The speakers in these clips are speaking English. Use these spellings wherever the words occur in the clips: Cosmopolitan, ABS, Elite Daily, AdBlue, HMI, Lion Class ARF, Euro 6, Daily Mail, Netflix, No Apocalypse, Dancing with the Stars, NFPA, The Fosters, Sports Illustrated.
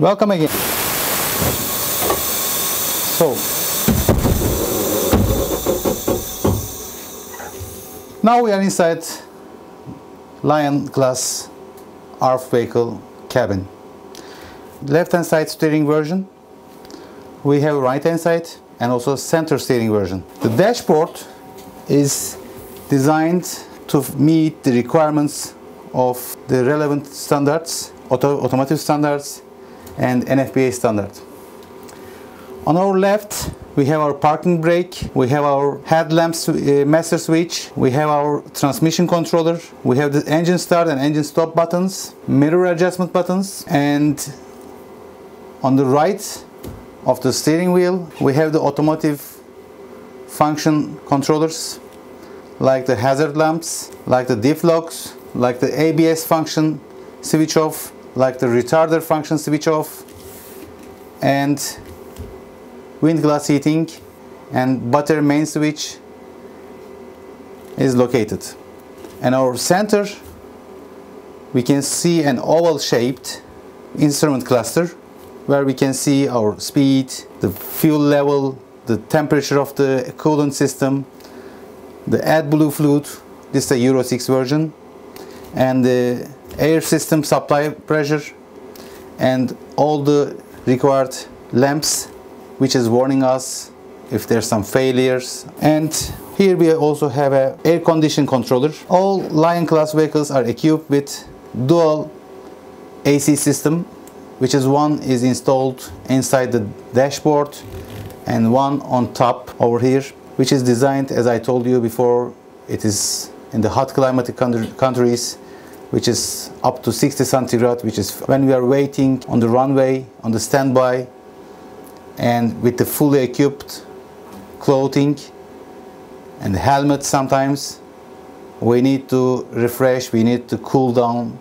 Welcome again. So now we are inside Lion Class ARF vehicle cabin. Left hand side steering version, we have right hand side and also center steering version. The dashboard is designed to meet the requirements of the relevant standards, automotive standards and NFPA standard. On our left we have our parking brake, we have our headlamps master switch, we have our transmission controller, we have the engine start and engine stop buttons, mirror adjustment buttons, and on the right of the steering wheel we have the automotive function controllers like the hazard lamps, like the diff locks, like the ABS function switch off, like the retarder function switch off, and wind glass heating and butter main switch is located. And our center, we can see an oval shaped instrument cluster where we can see our speed, the fuel level, the temperature of the coolant system, the AdBlue fluid, this is a Euro 6 version, and the air system supply pressure, and all the required lamps which is warning us if there's some failures. And here we also have an air condition controller. All Lion Class vehicles are equipped with dual AC system, which is one is installed inside the dashboard and one on top over here, which is designed, as I told you before, it is in the hot climatic countries, which is up to 60 centigrade, which is when we are waiting on the runway, on the standby, and with the fully equipped clothing and helmet sometimes, we need to refresh, we need to cool down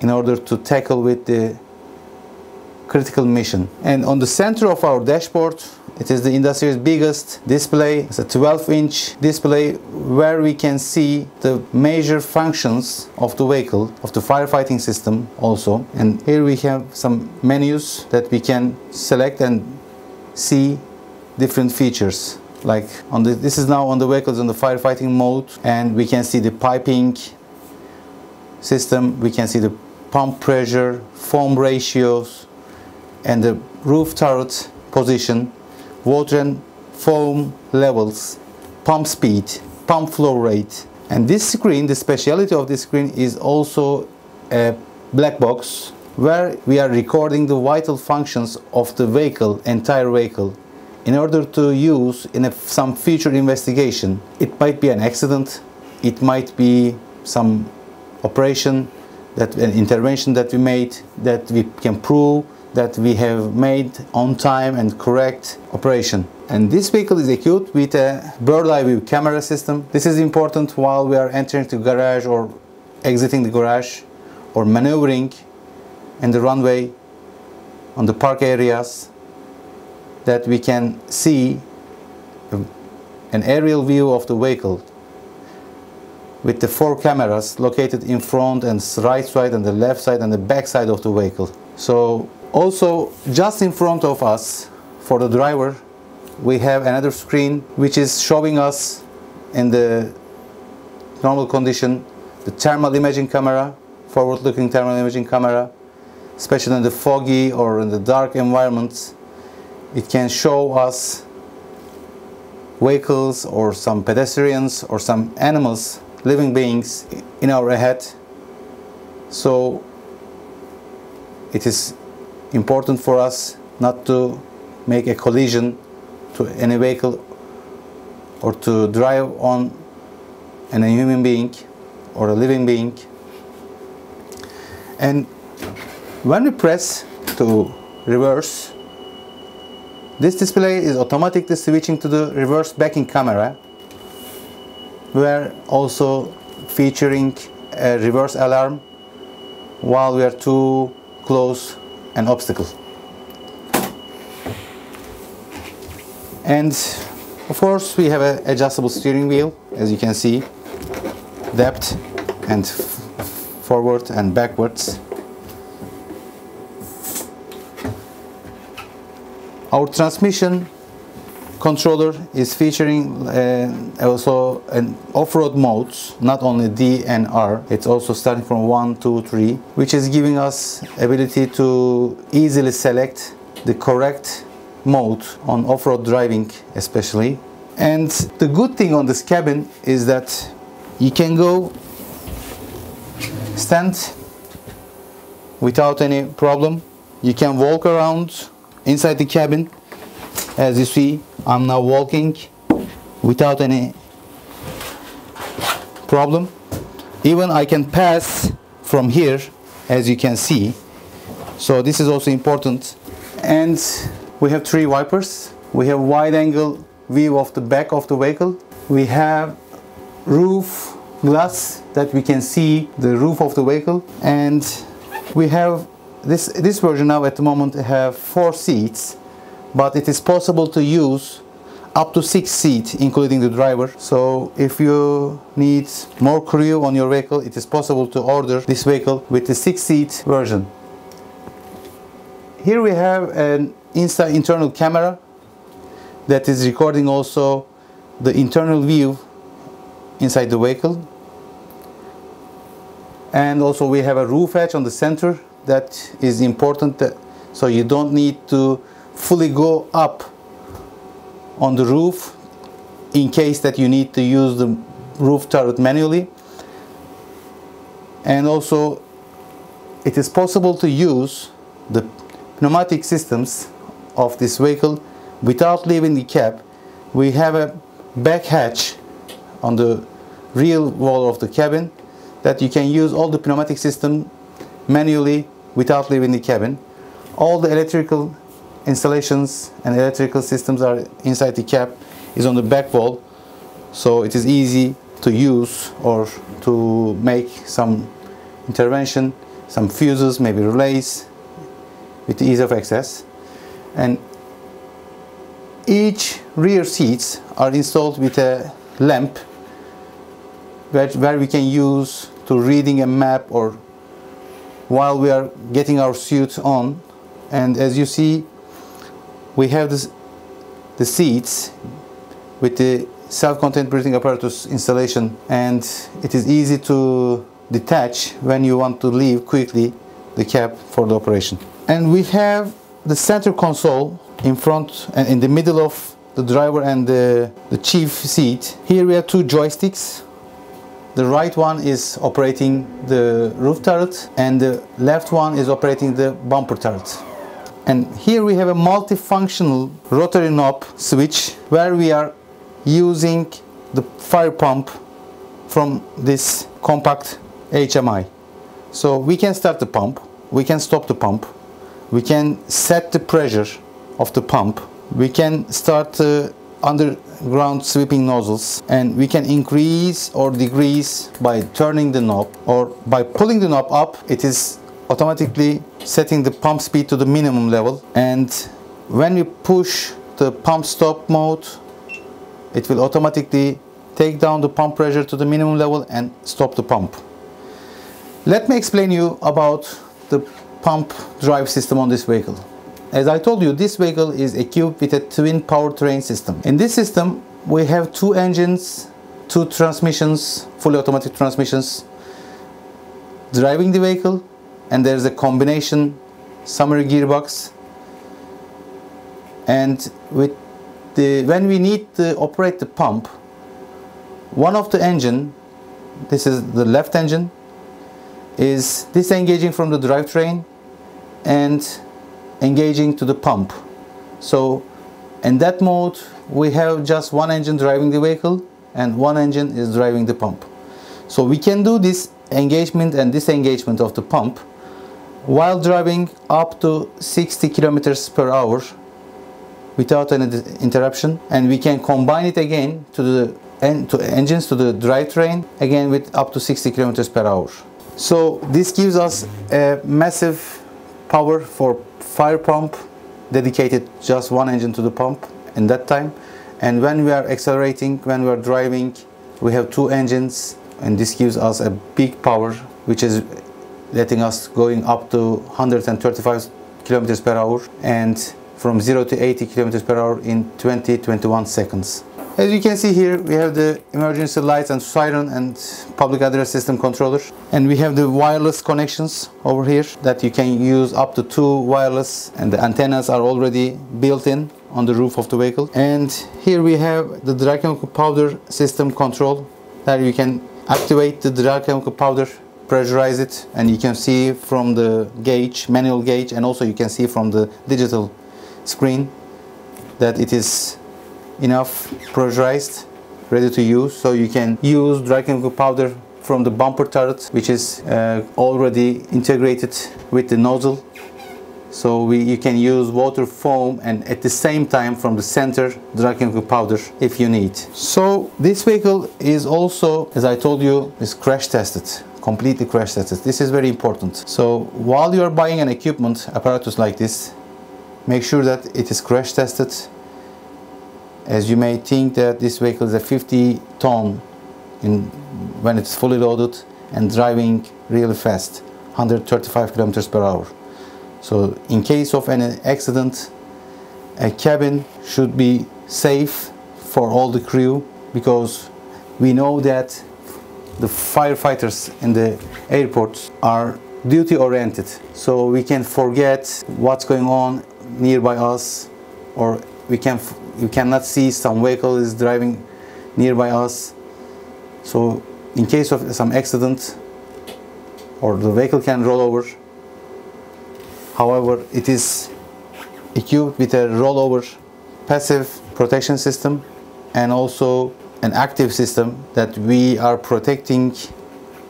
in order to tackle with the critical mission. And on the center of our dashboard, it is the industry's biggest display. It's a 12-inch display where we can see the major functions of the vehicle, of the firefighting system also. And here we have some menus that we can select and see different features. Like on the, this is now on the vehicles on the firefighting mode, and we can see the piping system, we can see the pump pressure, foam ratios, and the roof turret position, water and foam levels, pump speed, pump flow rate. And this screen, the speciality of this screen is also a black box where we are recording the vital functions of the vehicle, entire vehicle, in order to use in some future investigation. It might be an accident, it might be some operation, that an intervention that we made, that we can prove that we have made on time and correct operation. And this vehicle is equipped with a bird eye view camera system. This is important while we are entering the garage or exiting the garage or maneuvering in the runway, on the park areas, that we can see an aerial view of the vehicle with the four cameras located in front and right side and the left side and the back side of the vehicle. So also just in front of us for the driver we have another screen which is showing us in the normal condition the thermal imaging camera, forward-looking thermal imaging camera, especially in the foggy or in the dark environments. It can show us vehicles or some pedestrians or some animals, living beings in our head. So it is important for us not to make a collision to any vehicle or to drive on a human being or a living being. And when we press to reverse, this display is automatically switching to the reverse backing camera. We are also featuring a reverse alarm while we are too close an obstacle. And of course we have an adjustable steering wheel, as you can see, depth and forward and backwards. Our transmission controller is featuring also an off-road modes, not only D and R. It's also starting from 1, 2, 3, which is giving us ability to easily select the correct mode on off-road driving especially. And the good thing on this cabin is that you can go stand without any problem. You can walk around inside the cabin. As you see, I'm now walking without any problem. Even I can pass from here, as you can see. So this is also important. And we have 3 wipers. We have wide angle view of the back of the vehicle. We have roof glass that we can see the roof of the vehicle. And we have this version now at the moment have 4 seats, but it is possible to use up to 6 seats including the driver. So if you need more crew on your vehicle, it is possible to order this vehicle with the 6-seat version. Here we have an internal camera that is recording also the internal view inside the vehicle. And also we have a roof hatch on the center that is important, so you don't need to fully go up on the roof in case that you need to use the roof turret manually. And also it is possible to use the pneumatic systems of this vehicle without leaving the cab. We have a back hatch on the rear wall of the cabin that you can use all the pneumatic system manually without leaving the cabin. All the electrical installations and electrical systems are inside the cab, is on the back wall, so it is easy to use or to make some intervention, some fuses, maybe relays, with ease of access. And each rear seats are installed with a lamp where we can use to reading a map or while we are getting our suit on. And as you see, we have the seats with the self-contained breathing apparatus installation, and it is easy to detach when you want to leave quickly the cab for the operation. And we have the center console in front and in the middle of the driver and the chief seat. Here we have 2 joysticks. The right one is operating the roof turret and the left one is operating the bumper turret. And here we have a multifunctional rotary knob switch where we are using the fire pump from this compact HMI. So we can start the pump, we can stop the pump, we can set the pressure of the pump, we can start the underground sweeping nozzles, and we can increase or decrease by turning the knob or by pulling the knob up. It is automatically setting the pump speed to the minimum level, and when you push the pump stop mode, it will automatically take down the pump pressure to the minimum level and stop the pump. Let me explain you about the pump drive system on this vehicle. As I told you, this vehicle is equipped with a twin powertrain system. In this system we have 2 engines, 2 transmissions, fully automatic transmissions driving the vehicle, and there's a combination summary gearbox. And when we need to operate the pump, one of the engine, this is the left engine, is disengaging from the drivetrain and engaging to the pump. So in that mode we have just 1 engine driving the vehicle and 1 engine is driving the pump. So we can do this engagement and disengagement of the pump while driving up to 60 km/h without any interruption, and we can combine it again to the engines, to the drivetrain again with up to 60 km/h. So this gives us a massive power for fire pump, dedicated just 1 engine to the pump in that time. And when we are accelerating, when we are driving, we have 2 engines, and this gives us a big power, which is letting us going up to 135 km/h. And from 0 to 80 kilometers per hour in 20-21 seconds. As you can see here, we have the emergency lights and siren and public address system controller. And we have the wireless connections over here that you can use up to 2 wireless, and the antennas are already built in on the roof of the vehicle. And here we have the dry chemical powder system control that you can activate the dry chemical powder, pressurize it, and you can see from the gauge, manual gauge, and also you can see from the digital screen that it is enough pressurized, ready to use. So you can use dry chemical powder from the bumper turret, which is already integrated with the nozzle, so you can use water foam and at the same time from the center dry chemical powder if you need. So this vehicle is also, as I told you, is crash tested, completely crash tested. This is very important. So while you are buying an equipment, apparatus like this, make sure that it is crash tested. As you may think that this vehicle is a 50 ton when it's fully loaded and driving really fast, 135 kilometers per hour. So in case of any accident, a cabin should be safe for all the crew, because we know that the firefighters in the airports are duty oriented. So we can forget what's going on nearby us, or you cannot see some vehicle is driving nearby us. So in case of some accident, or the vehicle can roll over. However, it is equipped with a rollover passive protection system and also an active system that we are protecting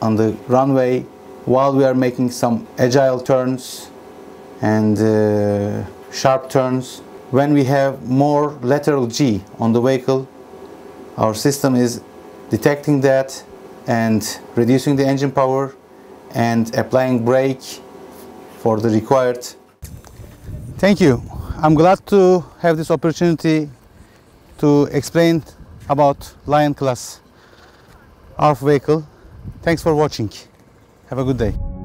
on the runway while we are making some agile turns and sharp turns. When we have more lateral G on the vehicle, our system is detecting that and reducing the engine power and applying brake for the required. Thank you. I'm glad to have this opportunity to explain about Lion Class ARF vehicle. Thanks for watching. Have a good day.